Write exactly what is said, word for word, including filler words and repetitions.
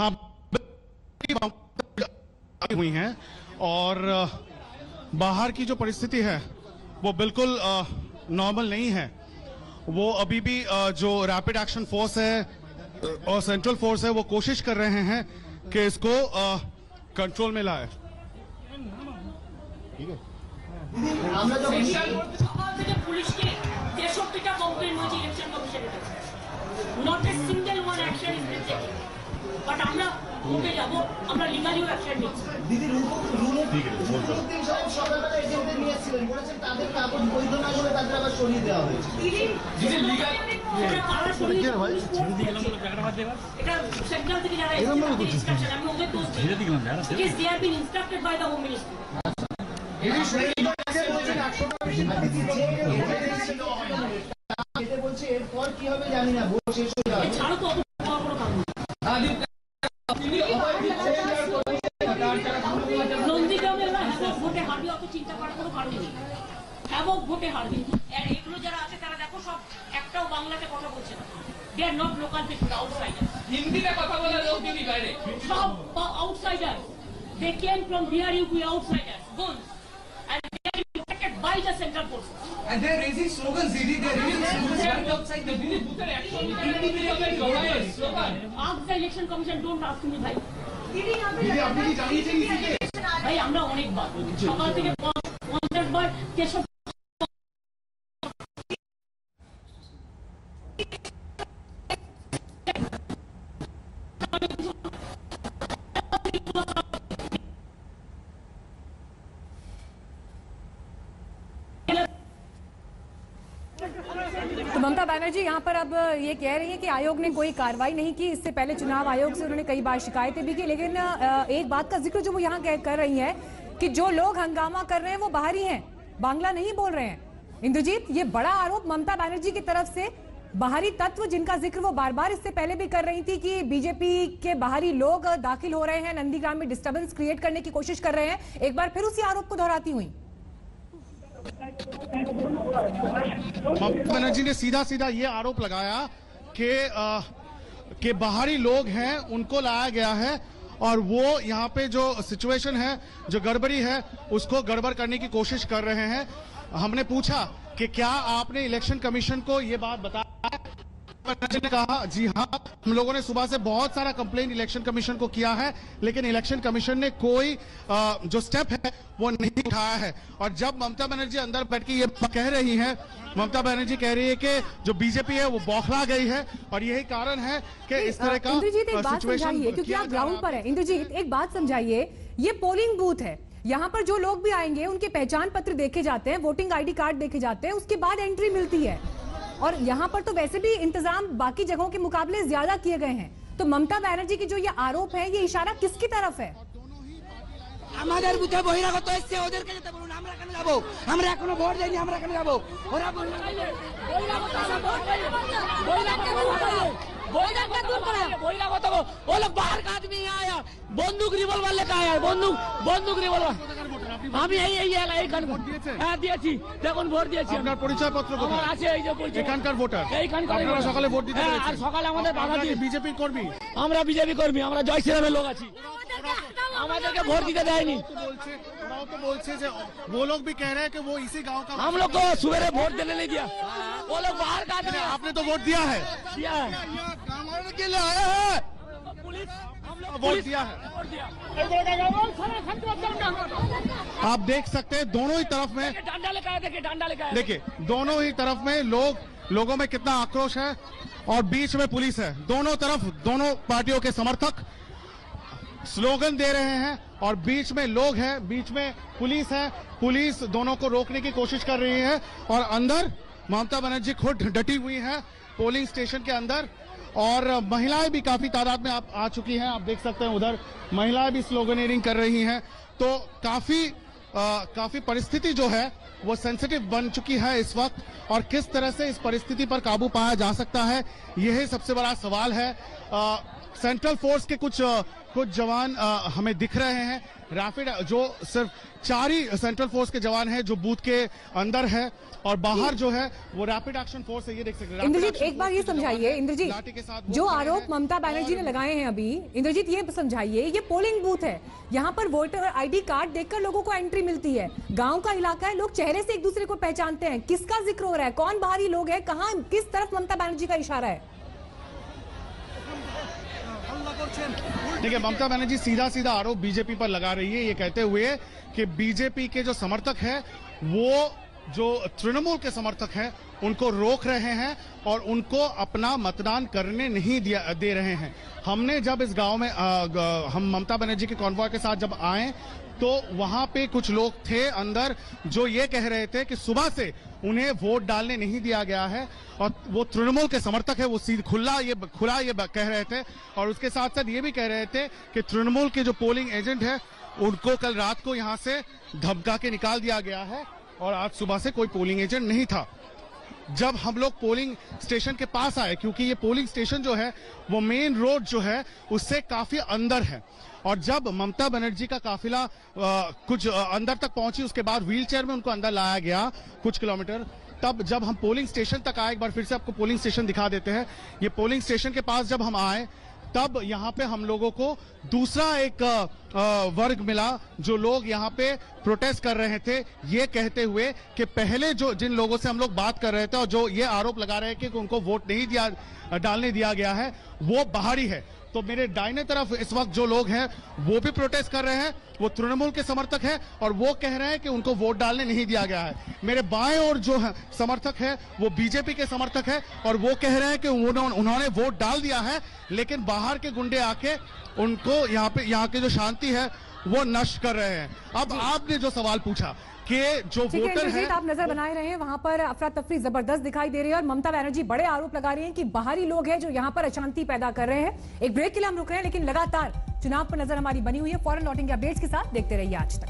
हाँ हुई हैं और बाहर की जो परिस्थिति है वो बिल्कुल नॉर्मल नहीं है। वो अभी भी जो रैपिड एक्शन फोर्स है और सेंट्रल फोर्स है वो कोशिश कर रहे हैं कि इसको कंट्रोल में लाए। ठीक है, ছাড়ো তো অত Election Commission don't ask me bhai didi apni ki janiye chahiye bhai amra onek bar sokal theke पचास bar kesho ममता बनर्जी यहाँ पर अब ये कह रही है कि आयोग ने कोई कार्रवाई नहीं की। इससे पहले चुनाव आयोग से उन्होंने कई बार शिकायतें भी की, लेकिन एक बात का जिक्र जो वो यहाँ कर रही है कि जो लोग हंगामा कर रहे हैं वो बाहरी हैं, बांग्ला नहीं बोल रहे हैं। इंद्रजीत, ये बड़ा आरोप ममता बनर्जी की तरफ से, बाहरी तत्व जिनका जिक्र वो बार बार इससे पहले भी कर रही थी कि बीजेपी के बाहरी लोग दाखिल हो रहे हैं, नंदीग्राम में डिस्टर्बेंस क्रिएट करने की कोशिश कर रहे हैं, एक बार फिर उसी आरोप को दोहराती हुई। ममता बनर्जी ने सीधा सीधा ये आरोप लगाया कि के बाहरी लोग हैं उनको लाया गया है और वो यहाँ पे जो सिचुएशन है, जो गड़बड़ी है, उसको गड़बड़ करने की कोशिश कर रहे हैं। हमने पूछा कि क्या आपने इलेक्शन कमीशन को ये बात बताया है? बनर्जी ने कहा जी हाँ, हम लोगों ने सुबह से बहुत सारा कंप्लेंट इलेक्शन कमीशन को किया है, लेकिन इलेक्शन कमीशन ने कोई आ, जो स्टेप है वो नहीं उठाया है। और जब ममता बनर्जी अंदर बैठ के ये कह रही हैं, ममता बनर्जी कह रही है कि जो बीजेपी है वो बौखला गई है और यही कारण है कि इस तरह का सिचुएशन क्योंकि आप ग्राउंड पर है। इंद्रजीत, एक बात समझाइए, ये पोलिंग बूथ है, यहाँ पर जो लोग भी आएंगे उनके पहचान पत्र देखे जाते हैं, वोटिंग आईडी कार्ड देखे जाते हैं, उसके बाद एंट्री मिलती है। और यहाँ पर तो वैसे भी इंतजाम बाकी जगहों के मुकाबले ज्यादा किए गए हैं, तो ममता बनर्जी की जो ये आरोप है, ये इशारा किसकी तरफ है? আমাদের বুথে বহিরাগত এসে ওদেরকে যেতে বলুন, আমরা কেন যাব? আমরা এখনো ভোট দেইনি, আমরা কেন যাব? ওরা বহিরাগত ভোট দেইনি, বহিরাগত ভোট দেইনি, বহিরাগত দূর করা, বহিরাগত ও লোক बाहर का आदमी आया, बंदूक रिवॉल्वर लेके आया, बंदूक बंदूक रिवॉल्वर। আমি এই এই এখানে ভোট দিয়েছি, হ্যাঁ দিয়েছি, দেখুন ভোট দিয়েছি। আপনার পরিচয় পত্র কোথায় আছে? এই যে পরিচয়, এখানকার ভোটার, এইখানকার। আপনারা সকালে ভোট দিতে গেছেন? আর সকালে আমাদের বাধা দিয়ে বিজেপি কর্মী, আমরা বিজেপি কর্মী, আমরা জয় শ্রীরামের লোক আছি। আমাদেরকে ভোট দিতে দেয়নি। ওরাও তো বলছে যে वो लोग भी कह रहे हैं कि वो इसी गांव का। हम लोग को सुबह वोट देने नहीं दिया, वो लोग बाहर का आदमी। आपने तो वोट दिया है, दिया है कामयाबी के लिए आया है। पुलिस वोट दिया है। आप देख सकते हैं दोनों ही तरफ में डांडा लेके आए, देखिए डांडा लेके आए, देखिए दोनों ही तरफ में लोग, लोगों में कितना आक्रोश है और बीच में पुलिस है। दोनों तरफ दोनों पार्टियों के समर्थक स्लोगन दे रहे हैं और बीच में लोग हैं, बीच में पुलिस है। पुलिस दोनों को रोकने की कोशिश कर रही है और अंदर ममता बनर्जी खुद डटी हुई है पोलिंग स्टेशन के अंदर, और महिलाएं भी काफी तादाद में आप आ चुकी हैं। आप देख सकते हैं उधर महिलाएं भी स्लोगनेरिंग कर रही हैं। तो काफी आ, काफी परिस्थिति जो है वो सेंसिटिव बन चुकी है इस वक्त, और किस तरह से इस परिस्थिति पर काबू पाया जा सकता है यही सबसे बड़ा सवाल है। आ, सेंट्रल फोर्स के कुछ कुछ जवान हमें दिख रहे हैं। रैपिड जो सिर्फ चार ही सेंट्रल फोर्स के जवान हैं जो बूथ के अंदर है और बाहर जो है वो रैपिड एक्शन फोर्स है, ये देख सकते हैं। इंद्रजीत, एक बार ये समझाइए इंद्रजीत, जो आरोप ममता बनर्जी ने लगाए हैं अभी, इंद्रजीत ये समझाइए, ये पोलिंग बूथ है, यहाँ पर वोटर आईडी कार्ड देखकर लोगों को एंट्री मिलती है, गाँव का इलाका है, लोग चेहरे से एक दूसरे को पहचानते हैं, किसका जिक्र हो रहा है, कौन बाहरी लोग है, कहाँ किस तरफ ममता बनर्जी का इशारा है। देखिए, ममता बनर्जी सीधा सीधा आरोप बीजेपी पर लगा रही है, ये कहते हुए कि बीजेपी के जो समर्थक हैं वो जो तृणमूल के समर्थक हैं उनको रोक रहे हैं और उनको अपना मतदान करने नहीं दिया दे रहे हैं। हमने जब इस गांव में आ, हम ममता बनर्जी के कॉन्वॉय के साथ जब आए तो वहां पे कुछ लोग थे अंदर जो ये कह रहे थे कि सुबह से उन्हें वोट डालने नहीं दिया गया है और वो तृणमूल के समर्थक है, वो सीधा खुला ये खुला ये कह रहे थे और उसके साथ साथ ये भी कह रहे थे कि तृणमूल के जो पोलिंग एजेंट है उनको कल रात को यहाँ से धमका के निकाल दिया गया है और आज सुबह से कोई पोलिंग एजेंट नहीं था। जब हम लोग पोलिंग स्टेशन के पास आए, क्योंकि ये पोलिंग स्टेशन जो है वो मेन रोड जो है उससे काफी अंदर है, और जब ममता बनर्जी का काफिला आ, कुछ आ, अंदर तक पहुंची, उसके बाद व्हीलचेयर में उनको अंदर लाया गया कुछ किलोमीटर, तब जब हम पोलिंग स्टेशन तक आए, एक बार फिर से आपको पोलिंग स्टेशन दिखा देते हैं, ये पोलिंग स्टेशन के पास जब हम आए तब यहाँ पे हम लोगों को दूसरा एक वर्ग मिला जो लोग यहाँ पे प्रोटेस्ट कर रहे थे, ये कहते हुए कि पहले जो जिन लोगों से हम लोग बात कर रहे थे और जो ये आरोप लगा रहे हैं कि उनको वोट नहीं दिया डालने दिया गया है वो बाहरी है। तो मेरे दाहिने तरफ इस वक्त जो लोग हैं वो भी प्रोटेस्ट कर रहे हैं, वो तृणमूल के समर्थक हैं और वो कह रहे हैं कि उनको वोट डालने नहीं दिया गया है। मेरे बाएं ओर जो है समर्थक है वो बीजेपी के समर्थक है और वो कह रहे हैं कि उन्होंने उन्होंने वोट डाल दिया है, लेकिन बाहर के गुंडे आके उनको यहाँ पे यहाँ की जो शांति है वो नष्ट कर रहे हैं। अब आपने जो सवाल पूछा कि जो वोटर है, आप नजर बनाए रहे हैं, वहां पर अफरा तफरी जबरदस्त दिखाई दे रही है और ममता बनर्जी बड़े आरोप लगा रही हैं कि बाहरी लोग हैं जो यहां पर अशांति पैदा कर रहे हैं। एक ब्रेक के लिए हम रुक रहे हैं, लेकिन लगातार चुनाव पर नजर हमारी बनी हुई है। फॉरन लॉटिंग के अपडेट्स के साथ देखते रहिए आज तक।